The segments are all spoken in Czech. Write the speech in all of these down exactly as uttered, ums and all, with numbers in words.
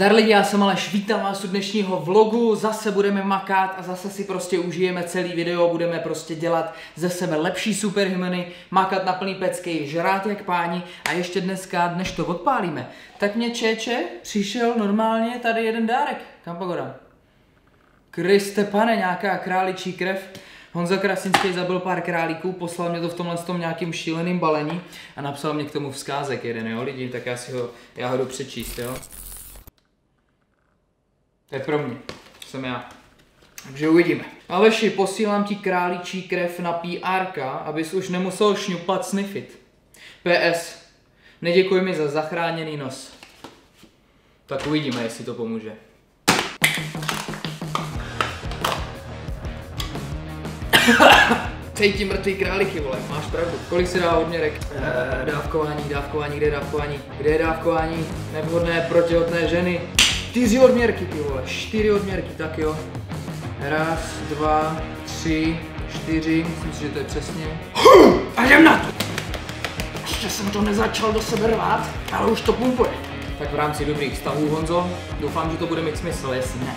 Zdar lidi, já jsem Aleš, vítám vás u dnešního vlogu, zase budeme makat a zase si prostě užijeme celý video, budeme prostě dělat ze sebe lepší superhymeny, makat na plný pecky, žrát jak páni a ještě dneska, než to odpálíme, tak mě Čeče přišel normálně tady jeden dárek, kam pogodám? Kriste pane, nějaká králičí krev. Honza Krasinský zabil pár králíků, poslal mě to v tomhle tom nějakým šíleným balení a napsal mě k tomu vzkázek jeden, jo lidi, tak já si ho, já ho jdu přečíst, jo. To je pro mě, jsem já. Takže uvidíme. Aleši, posílám ti králičí krev na P R K, abys už nemusel šňupat Sniffit. P S. Neděkuji mi za zachráněný nos. Tak uvidíme, jestli to pomůže. Cítím mrtvý králíky, vole, máš pravdu. Kolik se dá odměrek? Eee, dávkování, dávkování, kde je dávkování? Kde je dávkování? Nevhodné protihotné ženy. Čtyři odměrky, ty vole, čtyři odměrky, tak jo. Raz, dva, tři, čtyři, myslím si, že to je přesně. Huh, a jdem na to! Ještě jsem to nezačal do sebe rvát, ale už to pumpuje. Tak v rámci dobrých stavů, Honzo, doufám, že to bude mít smysl, jestli ne.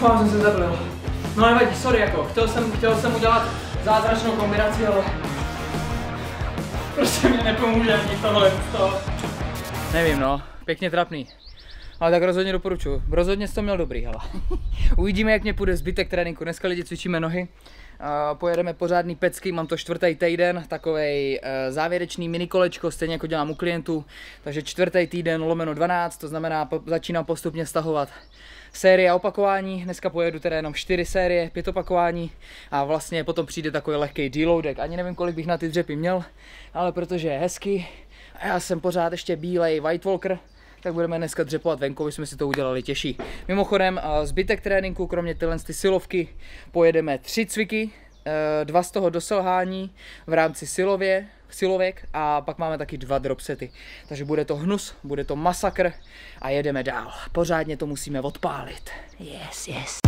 Vám jsem se zaplil. No nevadí, sorry jako, chtěl jsem, chtěl jsem udělat zázračnou kombinaci, ale prostě mě nepomůže ani tohle to. Nevím no, pěkně trapný. Ale tak rozhodně doporučuji, rozhodně jsi to měl dobrý, hele. Uvidíme, jak mě půjde zbytek tréninku, dneska lidi cvičíme nohy. Uh, pojedeme pořádný pecky, mám to čtvrtý týden, takovej uh, závěrečný minikolečko, stejně jako dělám u klientů. Takže čtvrtý týden lomeno dvanáct, to znamená po, začínám postupně stahovat série a opakování. Dneska pojedu teda jenom čtyři série, pět opakování a vlastně potom přijde takový lehký deloadek. Ani nevím, kolik bych na ty dřepy měl, ale protože je hezky a já jsem pořád ještě bílej White Walker, tak budeme dneska dřepovat venku, aby jsme si to udělali těžší. Mimochodem zbytek tréninku, kromě tyhle ty silovky, pojedeme tři cviky, dva z toho doselhání v rámci silově, silovek a pak máme taky dva dropsety. Takže bude to hnus, bude to masakr a jedeme dál. Pořádně to musíme odpálit. Yes, yes.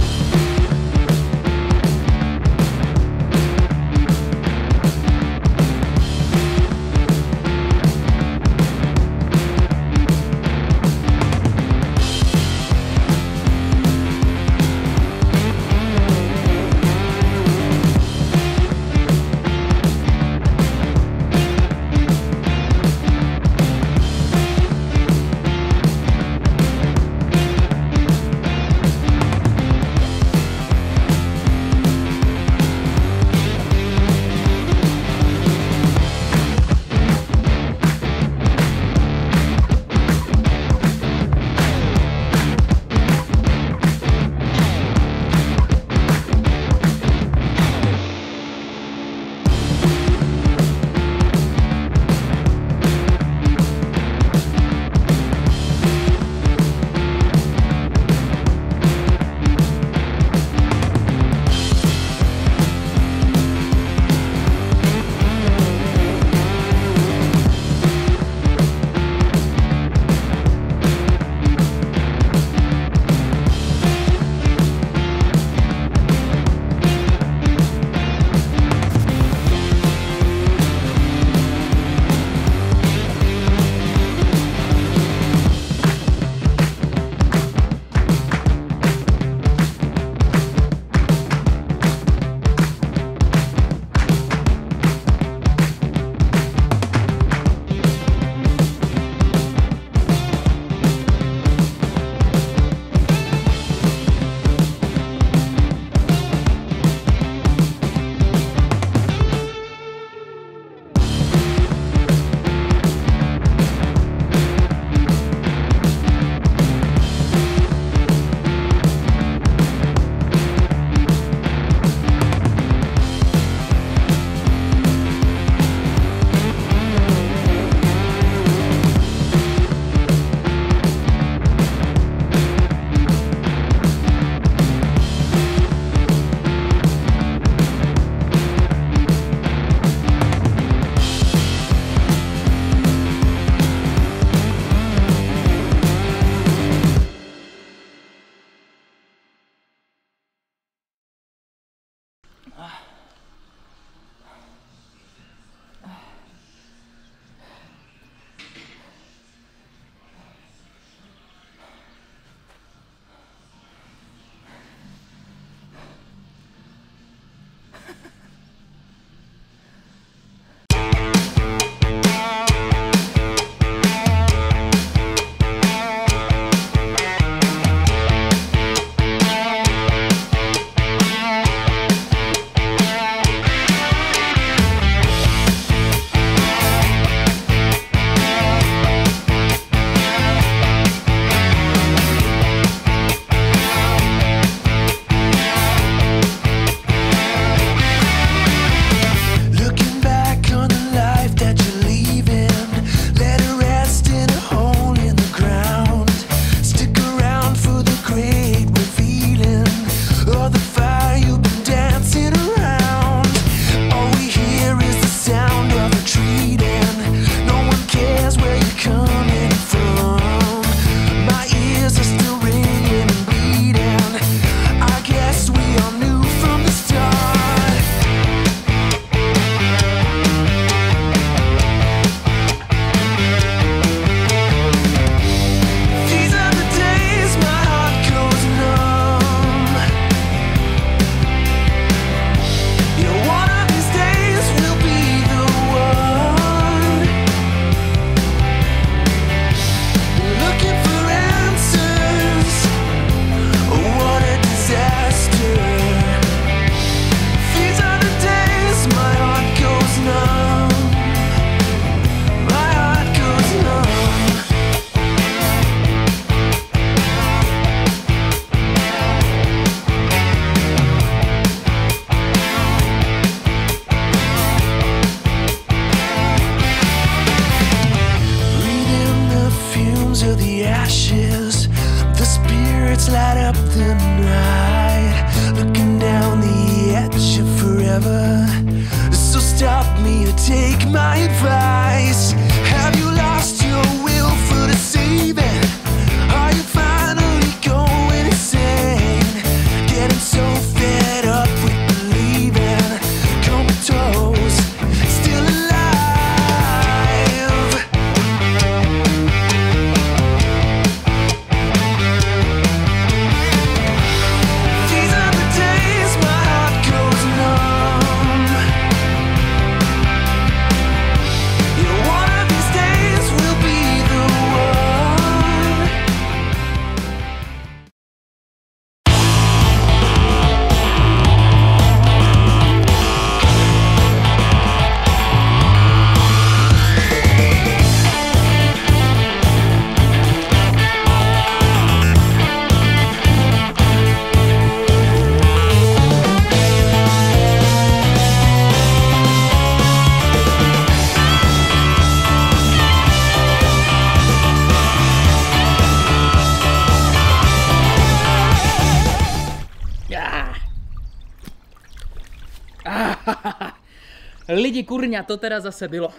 so stop me or take my advice. Have you lost your will for deceiving? Are you finally going insane? Getting so fed up with believing comatose, still alive. These are the days my heart goes numb. Yeah, one of these days will be the one. Lidi kurňa, to teda zase bylo.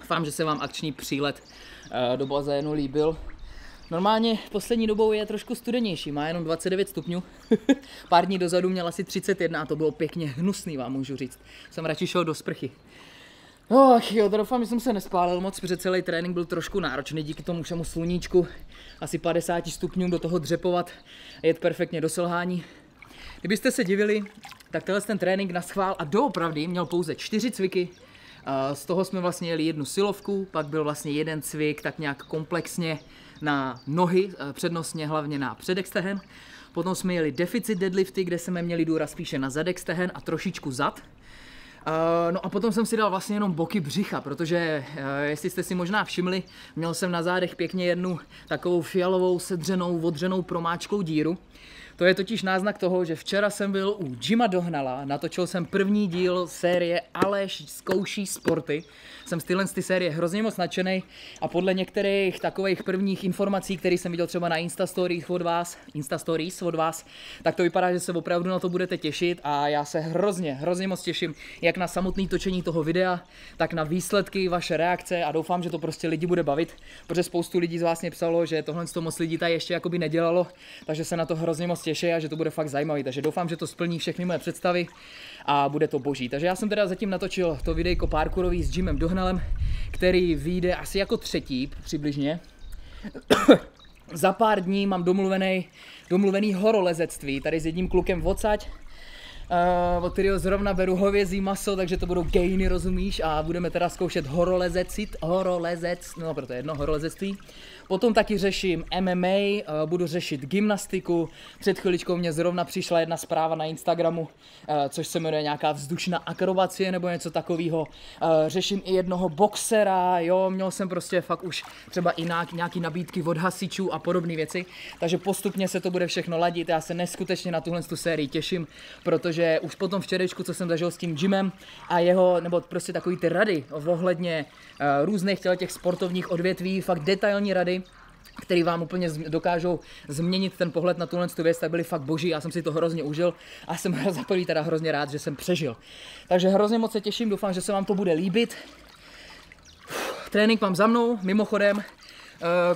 Doufám, že se vám akční přílet do bazénu líbil. Normálně poslední dobou je trošku studenější, má jenom dvacet devět stupňů. Pár dní dozadu měla asi třicet jedna a to bylo pěkně hnusný, vám můžu říct. Jsem radši šel do sprchy. Och jo, to doufám, že jsem se nespálil moc, protože celý trénink byl trošku náročný díky tomu všemu sluníčku. Asi padesát stupňů, do toho dřepovat, jet perfektně do selhání. Kdybyste se divili, tak tenhle ten trénink na schvál a doopravdy měl pouze čtyři cviky. Z toho jsme vlastně jeli jednu silovku, pak byl vlastně jeden cvik tak nějak komplexně na nohy, přednostně hlavně na předek stehen. Potom jsme jeli deficit deadlifty, kde jsme měli důraz spíše na zadek stehen a trošičku zad. No a potom jsem si dal vlastně jenom boky břicha, protože jestli jste si možná všimli, měl jsem na zádech pěkně jednu takovou fialovou sedřenou, odřenou promáčkou díru. To je totiž náznak toho, že včera jsem byl u Jima Dohnala, natočil jsem první díl série Aleš zkouší sporty. Jsem z téhle série hrozně moc nadšenej a podle některých takových prvních informací, které jsem viděl třeba na Instastories od vás, Instastories od vás, tak to vypadá, že se opravdu na to budete těšit a já se hrozně, hrozně moc těším, jak na samotné točení toho videa, tak na výsledky, vaše reakce a doufám, že to prostě lidi bude bavit, protože spoustu lidí z vás mě psalo, že tohle moc lidí tady ještě jakoby nedělalo, takže se na to hrozně moc těší a že to bude fakt zajímavý, takže doufám, že to splní všechny moje představy a bude to boží. Takže já jsem teda zatím natočil to videjko parkourový s Jimem Dohnalem, který vyjde asi jako třetí přibližně. Za pár dní mám domluvený, domluvený horolezectví tady s jedním klukem odsaď, Uh, od kterého zrovna beru hovězí maso, takže to budou gainy, rozumíš? A budeme teda zkoušet horolezecit, horolezec, no proto jedno, horolezectví. Potom taky řeším M M A, uh, budu řešit gymnastiku. Před chviličkou mě zrovna přišla jedna zpráva na Instagramu, uh, což se jmenuje nějaká vzdušná akrobacie nebo něco takového. Uh, řeším i jednoho boxera, jo, měl jsem prostě fakt už třeba i nějaký nabídky od hasičů a podobné věci. Takže postupně se to bude všechno ladit, já se neskutečně na tuhle tu sérii těším, protože že už potom včerejšku, co jsem zažil s tím Jimem a jeho, nebo prostě takový ty rady ohledně uh, různých těch sportovních odvětví, fakt detailní rady, který vám úplně dokážou změnit ten pohled na tuhle věc, tak byly fakt boží, já jsem si to hrozně užil a jsem za prvý teda hrozně rád, že jsem přežil. Takže hrozně moc se těším, doufám, že se vám to bude líbit. Uf, trénink mám za mnou, mimochodem, uh,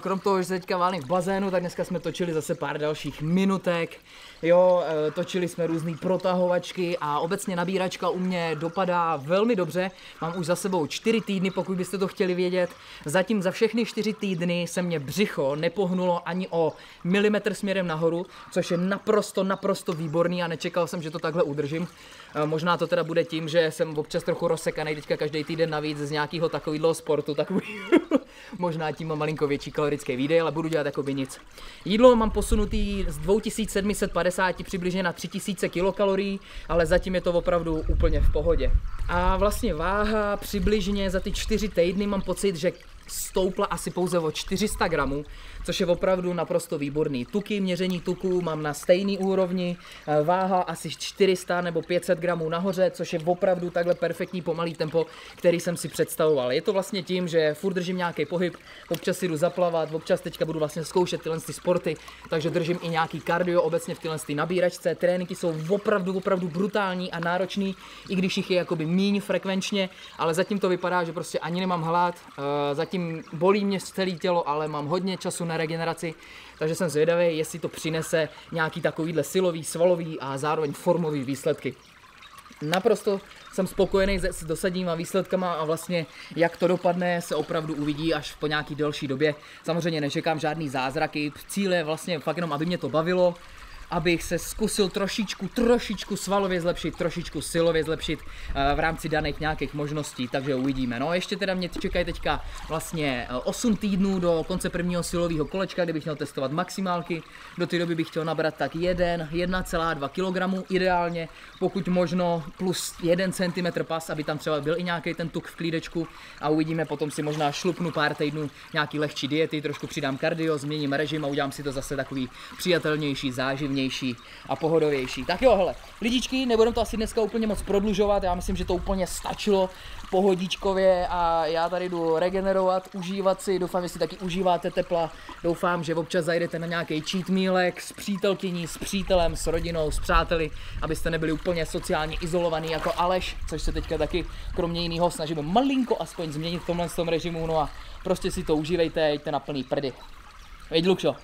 krom toho, že se teďka válím v bazénu, tak dneska jsme točili zase pár dalších minutek. Jo, točili jsme různé protahovačky a obecně nabíračka u mě dopadá velmi dobře. Mám už za sebou čtyři týdny, pokud byste to chtěli vědět. Zatím za všechny čtyři týdny se mě břicho nepohnulo ani o milimetr směrem nahoru, což je naprosto, naprosto výborný a nečekal jsem, že to takhle udržím. Možná to teda bude tím, že jsem občas trochu rozsekanej teďka každý týden navíc z nějakého takového sportu, tak možná tím mám malinko větší kalorické výdej, ale budu dělat jakoby nic. Jídlo mám posunutý z dvě tisíce sedm set padesát přibližně na tři tisíce kilokalorií, ale zatím je to opravdu úplně v pohodě. A vlastně váha přibližně za ty čtyři týdny mám pocit, že stoupla asi pouze o čtyři sta gramů, což je opravdu naprosto výborný. Tuky, měření tuků mám na stejný úrovni, váha asi čtyři sta nebo pět set gramů nahoře, což je opravdu takhle perfektní pomalý tempo, který jsem si představoval. Je to vlastně tím, že furt držím nějaký pohyb, občas jdu zaplavat, občas teďka budu vlastně zkoušet tyhle sporty, takže držím i nějaký kardio obecně v tyhle nabíračce. Tréninky jsou opravdu, opravdu brutální a náročný, i když jich je jakoby míň frekvenčně, ale zatím to vypadá, že prostě ani nemám hlad, zatím bolí mě celé tělo, ale mám hodně času na regeneraci, takže jsem zvědavý, jestli to přinese nějaký takovýhle silový, svalový a zároveň formový výsledky. Naprosto jsem spokojený s dosadníma výsledkama a vlastně jak to dopadne, se opravdu uvidí až po nějaký delší době. Samozřejmě nečekám žádný zázraky, cíl je vlastně fakt jenom, aby mě to bavilo, abych se zkusil trošičku, trošičku svalově zlepšit, trošičku silově zlepšit v rámci daných nějakých možností, takže uvidíme. No ještě teda mě čekají teďka vlastně osm týdnů do konce prvního silového kolečka, kde bych měl testovat maximálky. Do té doby bych chtěl nabrat tak jedna celá dva kilogramu ideálně, pokud možno plus jeden centimetr pas, aby tam třeba byl i nějaký ten tuk v klídečku, a uvidíme, potom si možná šlupnu pár týdnů nějaký lehčí diety, trošku přidám kardio, změním režim a udělám si to zase takový přijatelnější, záživný a pohodovější. Tak jo, hele, lidičky, nebudem to asi dneska úplně moc prodlužovat, já myslím, že to úplně stačilo pohodičkově a já tady jdu regenerovat, užívat si, doufám, jestli taky užíváte tepla, doufám, že občas zajdete na nějaký cheat mealek s přítelkyní, s přítelem, s rodinou, s přáteli, abyste nebyli úplně sociálně izolovaní jako Aleš, což se teďka taky kromě jiného snažíme malinko aspoň změnit v tomhle tom režimu, no a prostě si to užívejte, jeďte na plný prdy. Veď, Lukšo.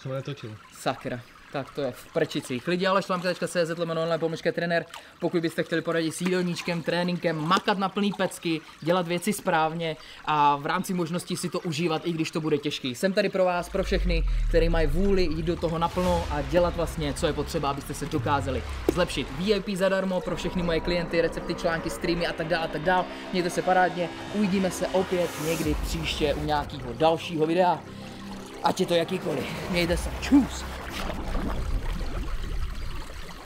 Jsem netočil. Sakra, tak to je v prčicích. Lidi, Aleš Lamka tečka cé zet lomeno online pomlčka trenér. Pokud byste chtěli poradit s jídelníčkem, tréninkem, makat na plný pecky, dělat věci správně a v rámci možností si to užívat, i když to bude těžký. Jsem tady pro vás, pro všechny, kteří mají vůli jít do toho naplno a dělat vlastně, co je potřeba, abyste se dokázali zlepšit. vé í pé zadarmo pro všechny moje klienty, recepty, články, streamy a tak dále a tak dále. Mějte se parádně. Uvidíme se opět někdy příště u nějakého dalšího videa. Ať je to jakýkoliv. Mějte se. Čus.